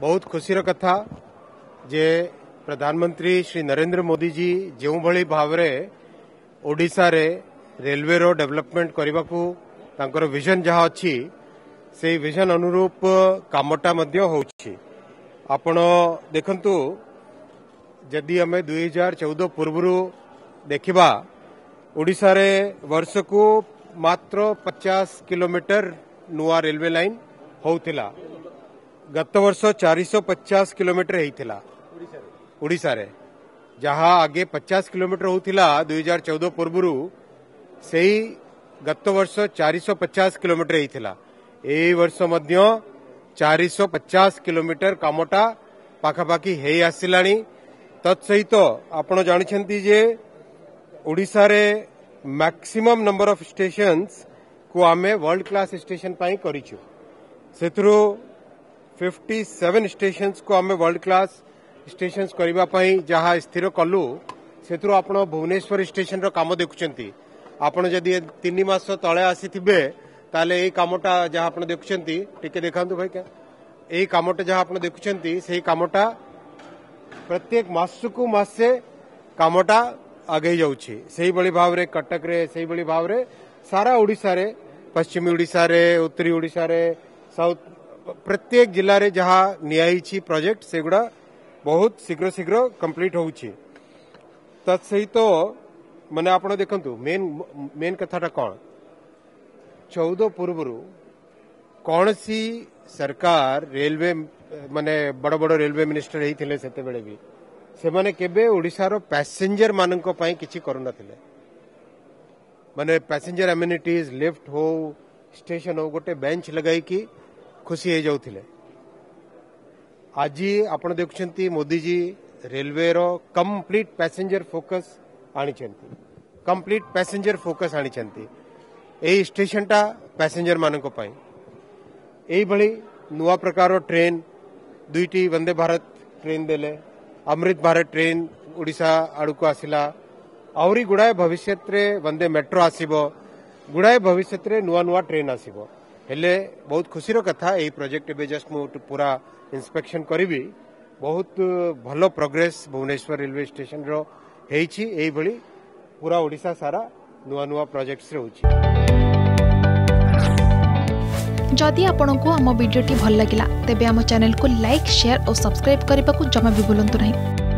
बहुत खुशीर कथा जे प्रधानमंत्री श्री नरेन्द्र मोदी जी जो भली भाव ओडिशा रे रेलवे रो डेवलपमेंट करने को विजन जहाँ अच्छी से विजन अनुरूप कामटा आपण देखु। जदि आम 2014 पूर्व देखा ओडिशा रे वर्ष को मात्र 50 किलोमीटर नुआ रेलवे लाइन होउथिला। गत वर्ष 450 किलोमीटर होइथिला ओडिशा रे, जहाँ आगे 50 किलोमीटर होउथिला 2014 पूर्वरु, सेही गत वर्ष 450 किलोमीटर होइथिला। एई वर्ष मध्य 450 किलोमीटर कामटा पाखापाखी हेई आसिलाणी। तत्सहित आपण जानिछन्ती जे ओडिशा रे मैक्सिमम नंबर ऑफ स्टेशन्स को आमे वर्ल्ड क्लास स्टेशन पाई करिछु। सेथुरु 57 स्टेशन्स को आमे वर्ल्ड क्लास स्टेशन्स करिबा पाई जहाँ स्थिर कलु। सेथुरु आपण भुवनेश्वर स्टेशन रो काम देखुछन्ती। आपण जदि 3 मास तळे आसीथिबे ताले ए कामटा जहाँ आपण देखुछन्ती, टिके देखांतु भाई, क्या ए कामटा जहाँ आपण देखुछन्ती सेही कामटा प्रत्येक मासकु मासे कामटा आगे जाउछि। सेही बळी भाव रे कटक रे, सेही बळी भाव रे सारा ओडिशा रे, पश्चिमी ओडिशा रे, उत्तरी ओडिशा रे, साउथ प्रत्येक जिला रे जहाँ नियाईछि प्रोजेक्ट सेगुड़ा बहुत शीघ्र शीघ्र कंप्लीट होउछि। तत्सहित माने आपण देखंतु मेन कथाटा कोन 14 पूर्वरु कोनसी सरकार रेलवे माने बड़ बड़ रेलवे मिनिस्टर हेथिले सेते बेले भी से माने केबे ओडिशार पैसेंजर मानक किछि करना थिले। माने पैसेंजर एमिनिटीज लिफ्ट हो स्टेशन हो गोटे बेंच लगाई कि खुशी हो जाउथिले। आज आपण देखुछन्ती मोदी जी रेलवे रो कंप्लीट पैसेंजर फोकस आनिछन्ती, कंप्लीट पैसेंजर फोकस आनिछन्ती। एई स्टेशन टा पैसेंजर मानक पई एई भली नुवा प्रकार ट्रेन दुईटी वंदे भारत ट्रेन देले, अमृत भारत ट्रेन ओडिशा आड़क आसला, आहरी गुड़ाए भविष्य वंदे मेट्रो आसो, गुड़ाए भविष्य नुआ नुआ ट्रेन आसो। हेले बहुत खुशीर कथा यही प्रोजेक्ट ए जस्ट मु पूरा इंस्पेक्शन करी। बहुत भल प्रोग्रेस भुवनेश्वर रेलवे स्टेशन रो होई पूरा ओडिशा सारा नुआ नुआ प्रोजेक्ट्स हो। जदि आपंको आम भिडी भल लगा तेब चैनल को लाइक, शेयर और सब्सक्राइब करने को जमा भी भूलु नहीं।